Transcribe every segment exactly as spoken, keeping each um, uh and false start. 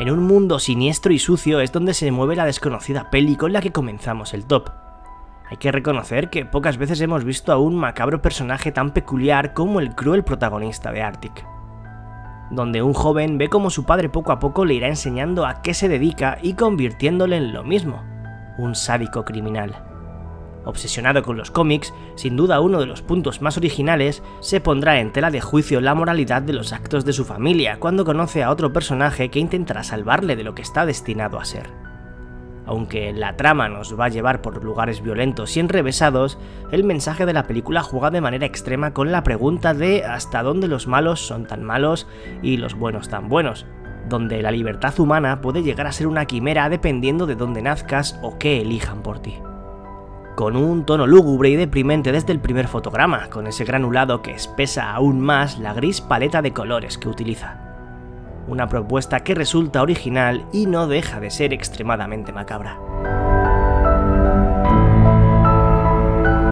En un mundo siniestro y sucio es donde se mueve la desconocida peli con la que comenzamos el top. Hay que reconocer que pocas veces hemos visto a un macabro personaje tan peculiar como el cruel protagonista de Arctic, donde un joven ve cómo su padre poco a poco le irá enseñando a qué se dedica y convirtiéndole en lo mismo, un sádico criminal. Obsesionado con los cómics, sin duda uno de los puntos más originales, se pondrá en tela de juicio la moralidad de los actos de su familia cuando conoce a otro personaje que intentará salvarle de lo que está destinado a ser. Aunque la trama nos va a llevar por lugares violentos y enrevesados, el mensaje de la película juega de manera extrema con la pregunta de hasta dónde los malos son tan malos y los buenos tan buenos, donde la libertad humana puede llegar a ser una quimera dependiendo de dónde nazcas o qué elijan por ti. Con un tono lúgubre y deprimente desde el primer fotograma, con ese granulado que espesa aún más la gris paleta de colores que utiliza. Una propuesta que resulta original y no deja de ser extremadamente macabra.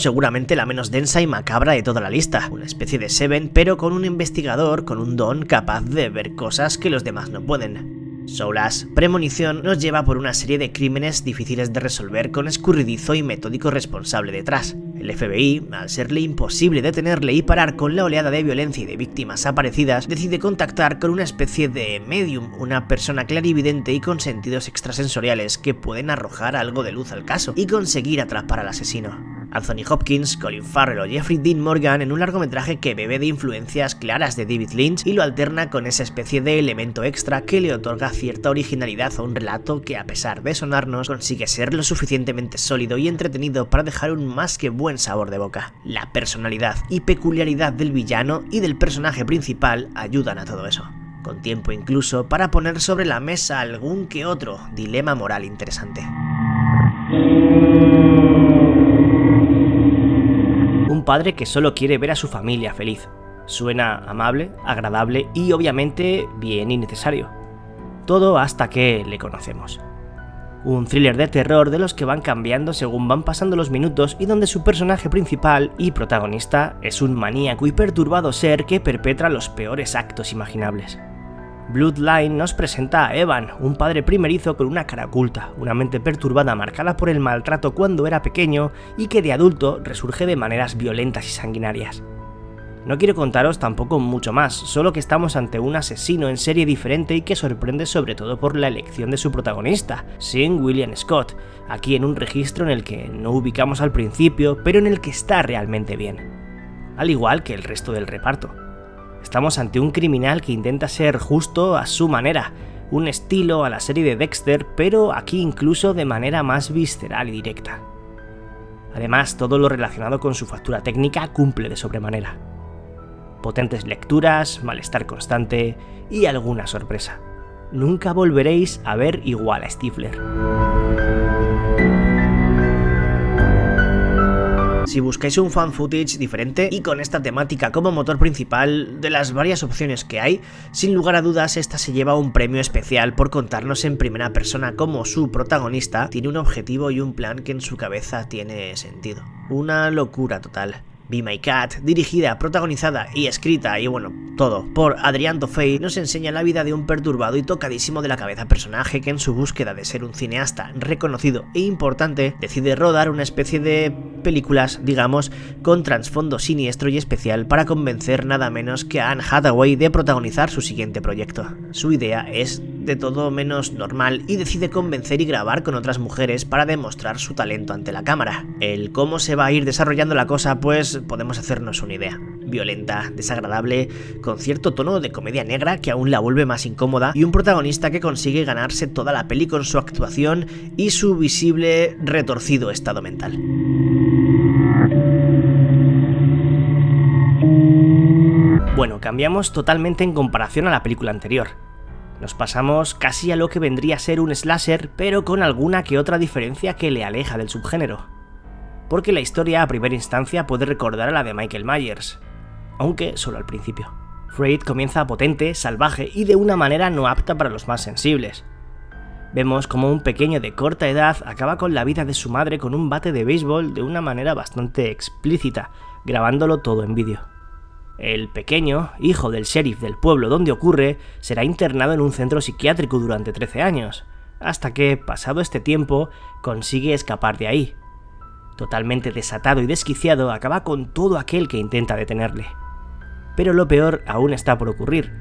Seguramente la menos densa y macabra de toda la lista, una especie de Seven pero con un investigador con un don capaz de ver cosas que los demás no pueden. Solas, premonición, nos lleva por una serie de crímenes difíciles de resolver con escurridizo y metódico responsable detrás. El F B I, al serle imposible detenerle y parar con la oleada de violencia y de víctimas aparecidas, decide contactar con una especie de medium, una persona clarividente y con sentidos extrasensoriales que pueden arrojar algo de luz al caso y conseguir atrapar al asesino. Anthony Hopkins, Colin Farrell o Jeffrey Dean Morgan en un largometraje que bebe de influencias claras de David Lynch y lo alterna con esa especie de elemento extra que le otorga cierta originalidad a un relato que, a pesar de sonarnos, consigue ser lo suficientemente sólido y entretenido para dejar un más que buen sabor de boca. La personalidad y peculiaridad del villano y del personaje principal ayudan a todo eso, con tiempo incluso para poner sobre la mesa algún que otro dilema moral interesante. Un padre que solo quiere ver a su familia feliz. Suena amable, agradable y obviamente bien y necesario. Todo hasta que le conocemos. Un thriller de terror de los que van cambiando según van pasando los minutos y donde su personaje principal y protagonista es un maníaco y perturbado ser que perpetra los peores actos imaginables. Bloodline nos presenta a Evan, un padre primerizo con una cara oculta, una mente perturbada marcada por el maltrato cuando era pequeño y que de adulto resurge de maneras violentas y sanguinarias. No quiero contaros tampoco mucho más, solo que estamos ante un asesino en serie diferente y que sorprende sobre todo por la elección de su protagonista, Sean William Scott, aquí en un registro en el que no ubicamos al principio, pero en el que está realmente bien, al igual que el resto del reparto. Estamos ante un criminal que intenta ser justo a su manera, un estilo a la serie de Dexter, pero aquí incluso de manera más visceral y directa. Además, todo lo relacionado con su factura técnica cumple de sobremanera. Potentes lecturas, malestar constante y alguna sorpresa. Nunca volveréis a ver igual a Stifler. Si buscáis un fan footage diferente y con esta temática como motor principal, de las varias opciones que hay, sin lugar a dudas esta se lleva un premio especial por contarnos en primera persona cómo su protagonista tiene un objetivo y un plan que en su cabeza tiene sentido. Una locura total. Be My Cat, dirigida, protagonizada y escrita, y bueno, todo, por Adrián Tofei, nos enseña la vida de un perturbado y tocadísimo de la cabeza personaje que en su búsqueda de ser un cineasta reconocido e importante, decide rodar una especie de películas, digamos, con trasfondo siniestro y especial para convencer nada menos que a Anne Hathaway de protagonizar su siguiente proyecto. Su idea es de todo menos normal y decide convencer y grabar con otras mujeres para demostrar su talento ante la cámara. El cómo se va a ir desarrollando la cosa, pues, podemos hacernos una idea. Violenta, desagradable, con cierto tono de comedia negra que aún la vuelve más incómoda y un protagonista que consigue ganarse toda la peli con su actuación y su visible retorcido estado mental. Bueno, cambiamos totalmente en comparación a la película anterior. Nos pasamos casi a lo que vendría a ser un slasher, pero con alguna que otra diferencia que le aleja del subgénero, porque la historia a primera instancia puede recordar a la de Michael Myers, aunque solo al principio. Freud comienza potente, salvaje y de una manera no apta para los más sensibles. Vemos como un pequeño de corta edad acaba con la vida de su madre con un bate de béisbol de una manera bastante explícita, grabándolo todo en vídeo. El pequeño, hijo del sheriff del pueblo donde ocurre, será internado en un centro psiquiátrico durante trece años, hasta que, pasado este tiempo, consigue escapar de ahí. Totalmente desatado y desquiciado, acaba con todo aquel que intenta detenerle. Pero lo peor aún está por ocurrir.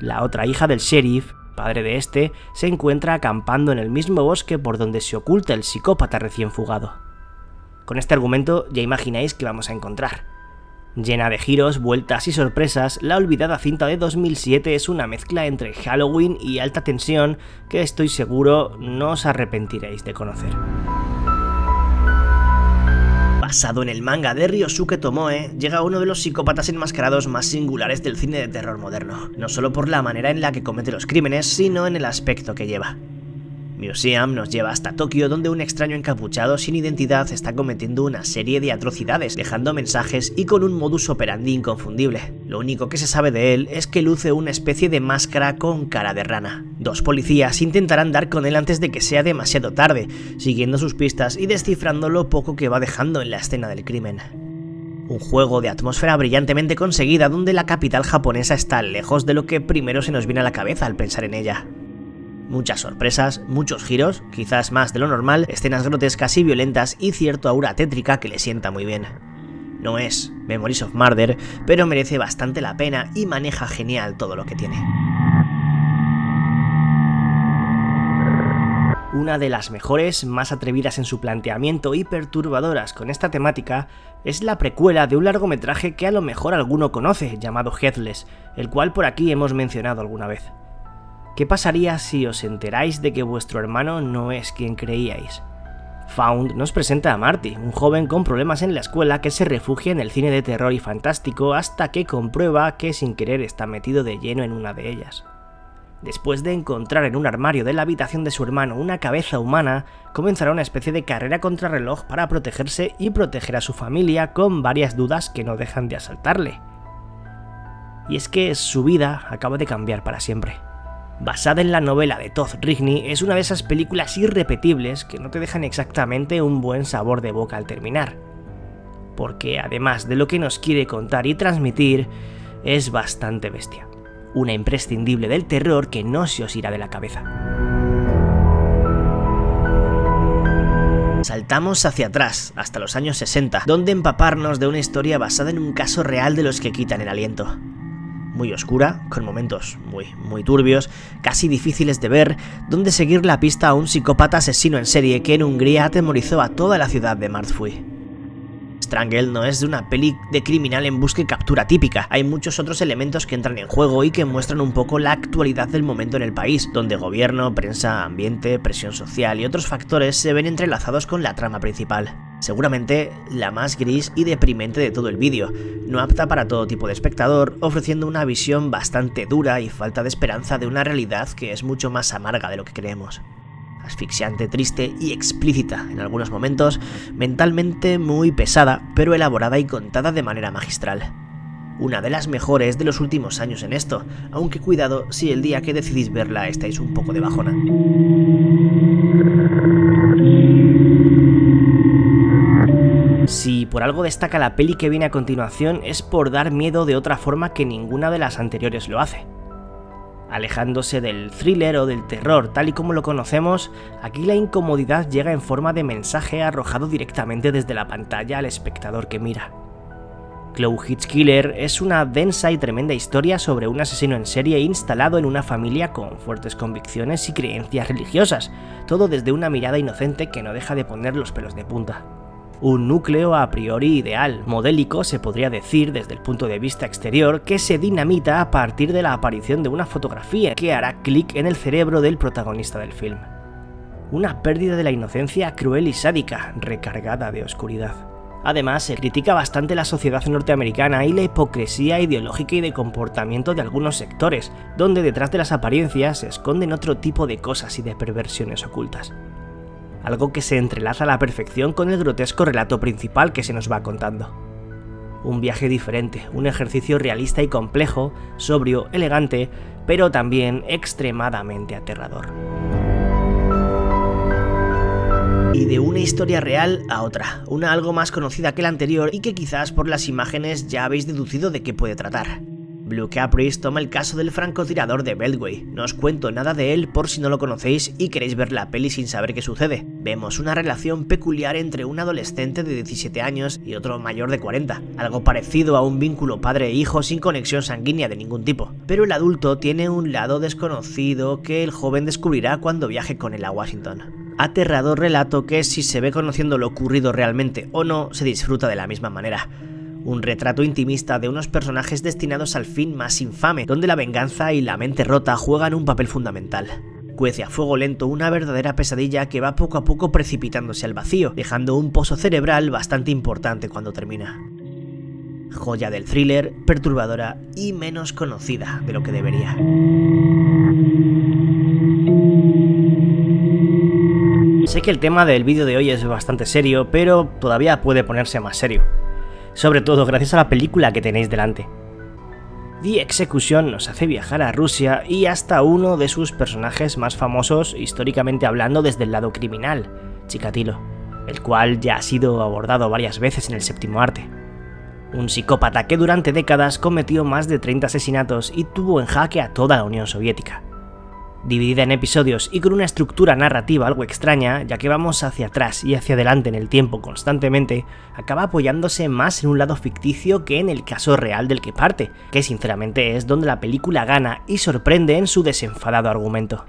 La otra hija del sheriff, padre de este, se encuentra acampando en el mismo bosque por donde se oculta el psicópata recién fugado. Con este argumento ya imagináis qué vamos a encontrar. Llena de giros, vueltas y sorpresas, la olvidada cinta de dos mil siete es una mezcla entre Halloween y alta tensión que estoy seguro no os arrepentiréis de conocer. Basado en el manga de Ryosuke Tomoe, llega uno de los psicópatas enmascarados más singulares del cine de terror moderno, no solo por la manera en la que comete los crímenes, sino en el aspecto que lleva. Museum nos lleva hasta Tokio, donde un extraño encapuchado sin identidad está cometiendo una serie de atrocidades, dejando mensajes y con un modus operandi inconfundible. Lo único que se sabe de él es que luce una especie de máscara con cara de rana. Dos policías intentarán dar con él antes de que sea demasiado tarde, siguiendo sus pistas y descifrando lo poco que va dejando en la escena del crimen. Un juego de atmósfera brillantemente conseguida, donde la capital japonesa está lejos de lo que primero se nos viene a la cabeza al pensar en ella. Muchas sorpresas, muchos giros, quizás más de lo normal, escenas grotescas y violentas y cierto aura tétrica que le sienta muy bien. No es Memories of Murder, pero merece bastante la pena y maneja genial todo lo que tiene. Una de las mejores, más atrevidas en su planteamiento y perturbadoras con esta temática, es la precuela de un largometraje que a lo mejor alguno conoce, llamado Headless, el cual por aquí hemos mencionado alguna vez. ¿Qué pasaría si os enteráis de que vuestro hermano no es quien creíais? Found nos presenta a Marty, un joven con problemas en la escuela que se refugia en el cine de terror y fantástico hasta que comprueba que sin querer está metido de lleno en una de ellas. Después de encontrar en un armario de la habitación de su hermano una cabeza humana, comenzará una especie de carrera contrarreloj para protegerse y proteger a su familia, con varias dudas que no dejan de asaltarle. Y es que su vida acaba de cambiar para siempre. Basada en la novela de Todd Rigney, es una de esas películas irrepetibles que no te dejan exactamente un buen sabor de boca al terminar, porque además de lo que nos quiere contar y transmitir, es bastante bestia, una imprescindible del terror que no se os irá de la cabeza. Saltamos hacia atrás, hasta los años sesenta, donde empaparnos de una historia basada en un caso real de los que quitan el aliento. Muy oscura, con momentos muy, muy turbios, casi difíciles de ver, donde seguir la pista a un psicópata asesino en serie que en Hungría atemorizó a toda la ciudad de Marsfui. Strangelove no es de una peli de criminal en busca y captura típica, hay muchos otros elementos que entran en juego y que muestran un poco la actualidad del momento en el país, donde gobierno, prensa, ambiente, presión social y otros factores se ven entrelazados con la trama principal. Seguramente la más gris y deprimente de todo el vídeo, no apta para todo tipo de espectador, ofreciendo una visión bastante dura y falta de esperanza de una realidad que es mucho más amarga de lo que creemos. Asfixiante, triste y explícita en algunos momentos, mentalmente muy pesada, pero elaborada y contada de manera magistral. Una de las mejores de los últimos años en esto, aunque cuidado si el día que decidís verla estáis un poco de bajona. Si por algo destaca la peli que viene a continuación, es por dar miedo de otra forma que ninguna de las anteriores lo hace. Alejándose del thriller o del terror tal y como lo conocemos, aquí la incomodidad llega en forma de mensaje arrojado directamente desde la pantalla al espectador que mira. Clowhitch Killer es una densa y tremenda historia sobre un asesino en serie instalado en una familia con fuertes convicciones y creencias religiosas, todo desde una mirada inocente que no deja de poner los pelos de punta. Un núcleo a priori ideal, modélico se podría decir desde el punto de vista exterior, que se dinamita a partir de la aparición de una fotografía que hará clic en el cerebro del protagonista del film. Una pérdida de la inocencia cruel y sádica, recargada de oscuridad. Además, se critica bastante la sociedad norteamericana y la hipocresía ideológica y de comportamiento de algunos sectores, donde detrás de las apariencias se esconden otro tipo de cosas y de perversiones ocultas. Algo que se entrelaza a la perfección con el grotesco relato principal que se nos va contando. Un viaje diferente, un ejercicio realista y complejo, sobrio, elegante, pero también extremadamente aterrador. y de una historia real a otra, una algo más conocida que la anterior y que quizás por las imágenes ya habéis deducido de qué puede tratar. Blue Caprice toma el caso del francotirador de Beltway, no os cuento nada de él por si no lo conocéis y queréis ver la peli sin saber qué sucede. Vemos una relación peculiar entre un adolescente de diecisiete años y otro mayor de cuarenta, algo parecido a un vínculo padre e hijo sin conexión sanguínea de ningún tipo. Pero el adulto tiene un lado desconocido que el joven descubrirá cuando viaje con él a Washington. Aterrador relato que, si se ve conociendo lo ocurrido realmente o no, se disfruta de la misma manera. Un retrato intimista de unos personajes destinados al fin más infame, donde la venganza y la mente rota juegan un papel fundamental. Cuece a fuego lento una verdadera pesadilla que va poco a poco precipitándose al vacío, dejando un pozo cerebral bastante importante cuando termina. Joya del thriller, perturbadora y menos conocida de lo que debería. Sé que el tema del vídeo de hoy es bastante serio, pero todavía puede ponerse más serio, sobre todo gracias a la película que tenéis delante. The Execution nos hace viajar a Rusia y hasta uno de sus personajes más famosos históricamente hablando desde el lado criminal, Chikatilo, el cual ya ha sido abordado varias veces en el séptimo arte. Un psicópata que durante décadas cometió más de treinta asesinatos y tuvo en jaque a toda la Unión Soviética. Dividida en episodios y con una estructura narrativa algo extraña, ya que vamos hacia atrás y hacia adelante en el tiempo constantemente, acaba apoyándose más en un lado ficticio que en el caso real del que parte, que sinceramente es donde la película gana y sorprende en su desenfadado argumento.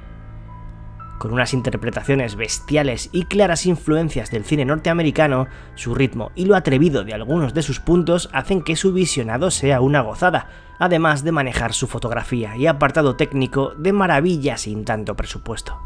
Con unas interpretaciones bestiales y claras influencias del cine norteamericano, su ritmo y lo atrevido de algunos de sus puntos hacen que su visionado sea una gozada, además de manejar su fotografía y apartado técnico de maravilla sin tanto presupuesto.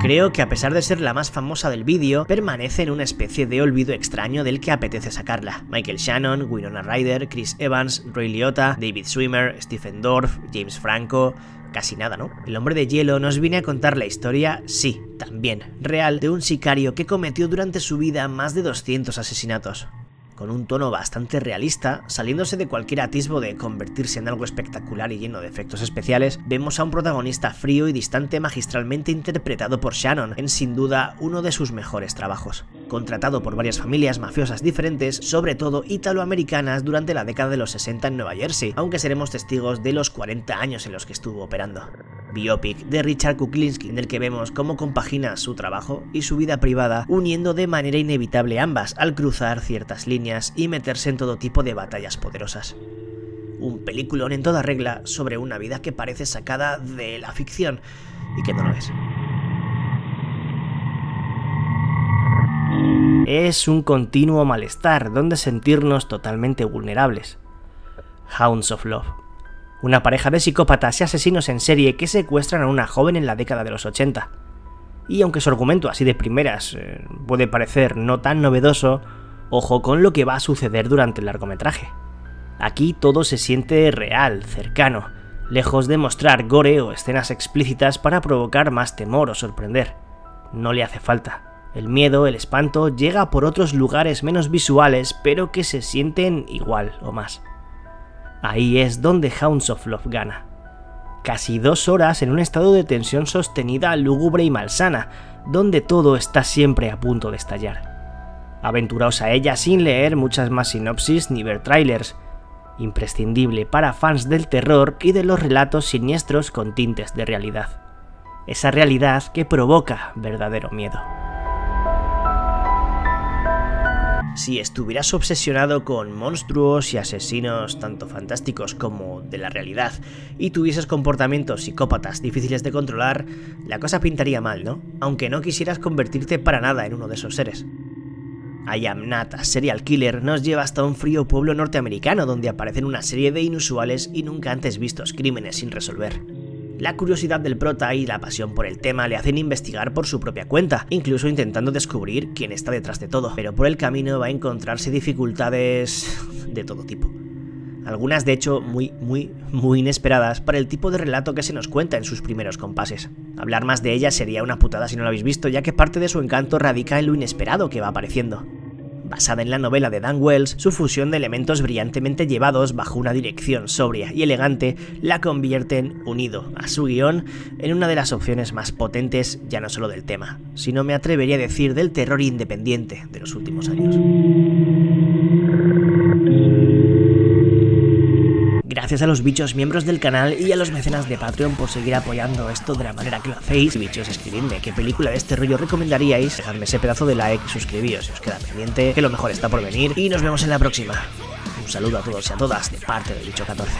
Creo que a pesar de ser la más famosa del vídeo, permanece en una especie de olvido extraño del que apetece sacarla. Michael Shannon, Winona Ryder, Chris Evans, Ray Liotta, David Schwimmer, Stephen Dorff, James Franco... Casi nada, ¿no? El Hombre de Hielo nos viene a contar la historia, sí, también real, de un sicario que cometió durante su vida más de doscientos asesinatos. Con un tono bastante realista, saliéndose de cualquier atisbo de convertirse en algo espectacular y lleno de efectos especiales, vemos a un protagonista frío y distante magistralmente interpretado por Shannon, en sin duda uno de sus mejores trabajos. Contratado por varias familias mafiosas diferentes, sobre todo italoamericanas, durante la década de los sesenta en Nueva Jersey, aunque seremos testigos de los cuarenta años en los que estuvo operando. Biopic de Richard Kuklinski, en el que vemos cómo compagina su trabajo y su vida privada, uniendo de manera inevitable ambas al cruzar ciertas líneas y meterse en todo tipo de batallas poderosas. Un peliculón en toda regla sobre una vida que parece sacada de la ficción y que no lo es. Es un continuo malestar donde sentirnos totalmente vulnerables. Hounds of Love. Una pareja de psicópatas y asesinos en serie que secuestran a una joven en la década de los ochenta. Y aunque su argumento así de primeras eh, puede parecer no tan novedoso, ojo con lo que va a suceder durante el largometraje. Aquí todo se siente real, cercano, lejos de mostrar gore o escenas explícitas para provocar más temor o sorprender. No le hace falta. El miedo, el espanto, llega por otros lugares menos visuales, pero que se sienten igual o más. Ahí es donde Hounds of Love gana. Casi dos horas en un estado de tensión sostenida, lúgubre y malsana, donde todo está siempre a punto de estallar. Aventuraos a ella sin leer muchas más sinopsis ni ver trailers. Imprescindible para fans del terror y de los relatos siniestros con tintes de realidad. Esa realidad que provoca verdadero miedo. Si estuvieras obsesionado con monstruos y asesinos tanto fantásticos como de la realidad y tuvieses comportamientos psicópatas difíciles de controlar, la cosa pintaría mal, ¿no? Aunque no quisieras convertirte para nada en uno de esos seres. I Am Not a Serial Killer nos lleva hasta un frío pueblo norteamericano donde aparecen una serie de inusuales y nunca antes vistos crímenes sin resolver. La curiosidad del prota y la pasión por el tema le hacen investigar por su propia cuenta, incluso intentando descubrir quién está detrás de todo, pero por el camino va a encontrarse dificultades de todo tipo. Algunas de hecho muy, muy, muy inesperadas para el tipo de relato que se nos cuenta en sus primeros compases. Hablar más de ella sería una putada si no lo habéis visto, ya que parte de su encanto radica en lo inesperado que va apareciendo. basada en la novela de Dan Wells, su fusión de elementos brillantemente llevados bajo una dirección sobria y elegante la convierten, unido a su guión, en una de las opciones más potentes ya no solo del tema, sino me atrevería a decir del terror independiente de los últimos años. Gracias a los bichos miembros del canal y a los mecenas de Patreon por seguir apoyando esto de la manera que lo hacéis. Bichos, escribidme qué película de este rollo recomendaríais, dejadme ese pedazo de like, suscribíos si os queda pendiente, que lo mejor está por venir, y nos vemos en la próxima. Un saludo a todos y a todas de parte de Bicho catorce.